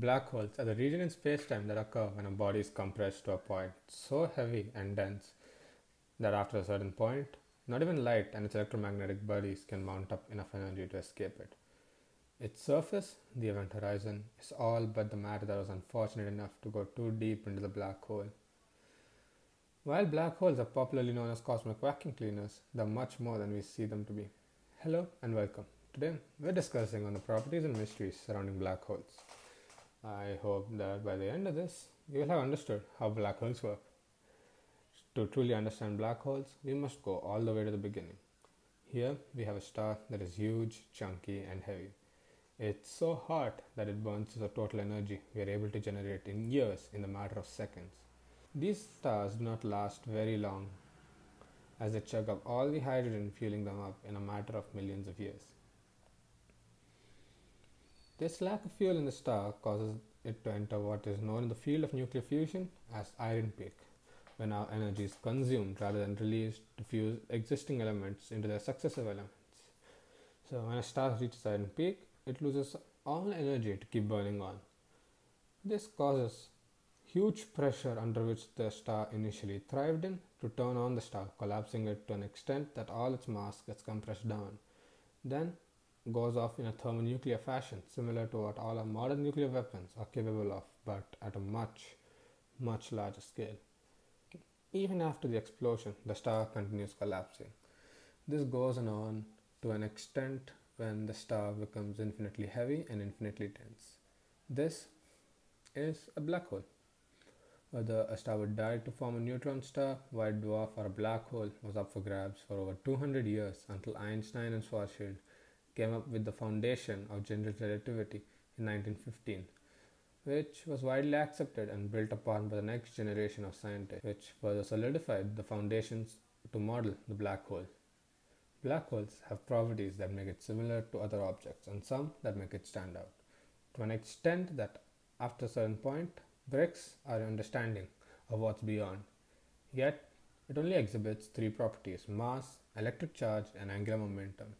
Black holes are the region in space-time that occur when a body is compressed to a point so heavy and dense that after a certain point, not even light and its electromagnetic bodies can mount up enough energy to escape it. Its surface, the event horizon, is all but the matter that was unfortunate enough to go too deep into the black hole. While black holes are popularly known as cosmic vacuum cleaners, they're much more than we see them to be. Hello and welcome. Today, we're discussing on the properties and mysteries surrounding black holes. I hope that by the end of this, you will have understood how black holes work. To truly understand black holes, we must go all the way to the beginning. Here, we have a star that is huge, chunky, and heavy. It's so hot that it burns the total energy we are able to generate in years in the matter of seconds. These stars do not last very long, as they chug up all the hydrogen, fueling them up in a matter of millions of years. This lack of fuel in the star causes it to enter what is known in the field of nuclear fusion as iron peak, when our energy is consumed rather than released to fuse existing elements into their successive elements. So when a star reaches iron peak, it loses all energy to keep burning on. This causes huge pressure under which the star initially thrived in to turn on the star, collapsing it to an extent that all its mass gets compressed down, then goes off in a thermonuclear fashion, similar to what all our modern nuclear weapons are capable of, but at a much, much larger scale. Even after the explosion, the star continues collapsing. This goes on to an extent when the star becomes infinitely heavy and infinitely dense. This is a black hole. Whether a star would die to form a neutron star, white dwarf, or a black hole was up for grabs for over 200 years until Einstein and Schwarzschild came up with the foundation of general relativity in 1915. Which was widely accepted and built upon by the next generation of scientists, which further solidified the foundations to model the black hole. Black holes have properties that make it similar to other objects and some that make it stand out, to an extent that, after a certain point, breaks our understanding of what's beyond. Yet, it only exhibits three properties: mass, electric charge, and angular momentum.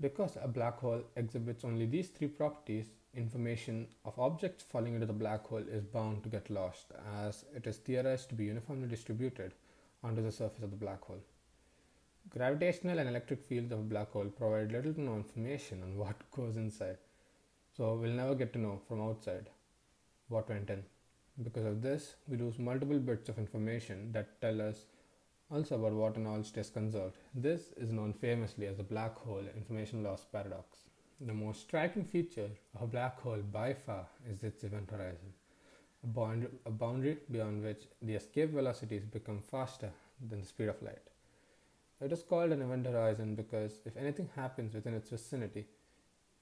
Because a black hole exhibits only these three properties, information of objects falling into the black hole is bound to get lost, as it is theorized to be uniformly distributed onto the surface of the black hole. Gravitational and electric fields of a black hole provide little to no information on what goes inside, so we'll never get to know from outside what went in. Because of this, we lose multiple bits of information that tell us also about what and all stays conserved. This is known famously as the black hole information loss paradox. The most striking feature of a black hole by far is its event horizon, a boundary beyond which the escape velocities become faster than the speed of light. It is called an event horizon because if anything happens within its vicinity,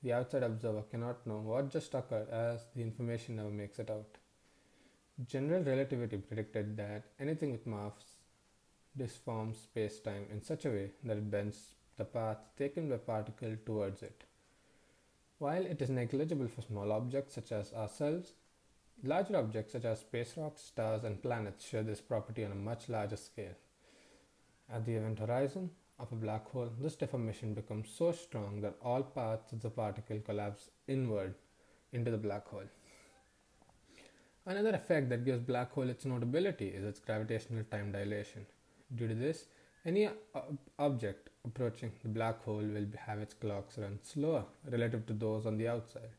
the outside observer cannot know what just occurred, as the information never makes it out. General relativity predicted that anything with mass disforms space-time in such a way that it bends the path taken by particle towards it. While it is negligible for small objects such as ourselves, larger objects such as space rocks, stars, and planets share this property on a much larger scale. At the event horizon of a black hole, this deformation becomes so strong that all paths of the particle collapse inward into the black hole. Another effect that gives black hole its notability is its gravitational time dilation. Due to this, any object approaching the black hole will have its clocks run slower relative to those on the outside.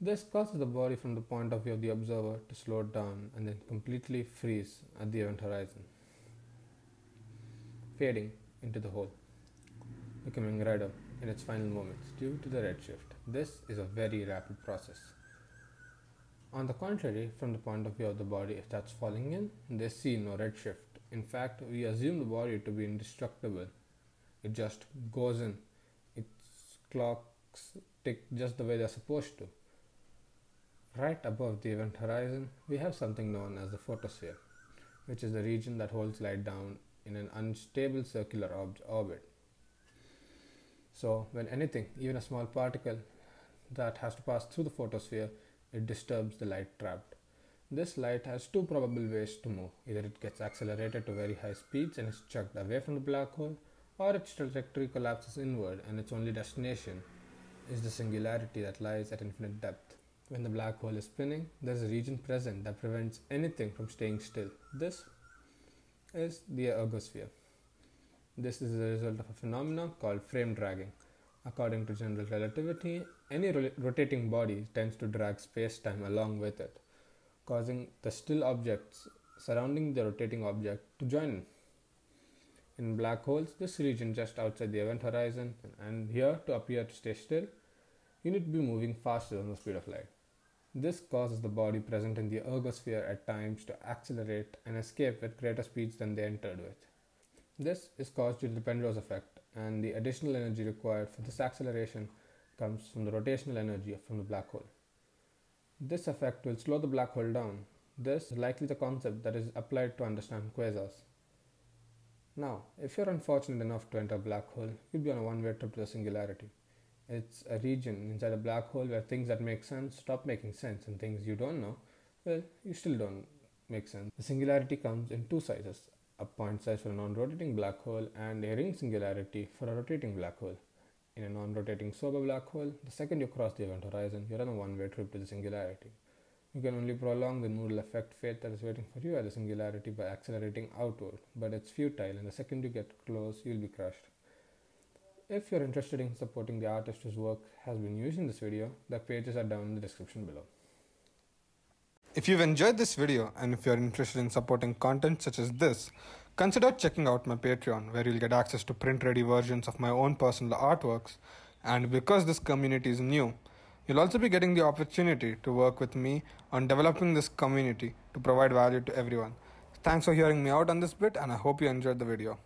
This causes the body, from the point of view of the observer, to slow down and then completely freeze at the event horizon, fading into the hole, becoming redder in its final moments due to the redshift. This is a very rapid process. On the contrary, from the point of view of the body, if that's falling in, they see no redshift. In fact, we assume the body to be indestructible. It just goes in. Its clocks tick just the way they're supposed to. Right above the event horizon, we have something known as the photosphere, which is the region that holds light down in an unstable circular orbit. So when anything, even a small particle, that has to pass through the photosphere, it disturbs the light trapped. This light has two probable ways to move: either it gets accelerated to very high speeds and is chugged away from the black hole, or its trajectory collapses inward and its only destination is the singularity that lies at infinite depth. When the black hole is spinning, there is a region present that prevents anything from staying still. This is the ergosphere. This is the result of a phenomenon called frame dragging. According to general relativity, any rotating body tends to drag space-time along with it, causing the still objects surrounding the rotating object to join in. In black holes, this region just outside the event horizon, and here to appear to stay still, you need to be moving faster than the speed of light. This causes the body present in the ergosphere at times to accelerate and escape at greater speeds than they entered with. This is caused due to the Penrose effect, and the additional energy required for this acceleration comes from the rotational energy from the black hole. This effect will slow the black hole down. This is likely the concept that is applied to understand quasars. Now, if you're unfortunate enough to enter a black hole, you'll be on a one-way trip to the singularity. It's a region inside a black hole where things that make sense stop making sense, and things you don't know, well, you still don't make sense. The singularity comes in two sizes, a point size for a non-rotating black hole and a ring singularity for a rotating black hole. In a non-rotating sober black hole, the second you cross the event horizon, you're on a one-way trip to the singularity. You can only prolong the noodle effect fate that is waiting for you at the singularity by accelerating outward, but it's futile, and the second you get close, you'll be crushed. If you're interested in supporting the artist whose work has been used in this video, the pages are down in the description below. If you've enjoyed this video and if you're interested in supporting content such as this, consider checking out my Patreon, where you'll get access to print-ready versions of my own personal artworks, and because this community is new, you'll also be getting the opportunity to work with me on developing this community to provide value to everyone. Thanks for hearing me out on this bit, and I hope you enjoyed the video.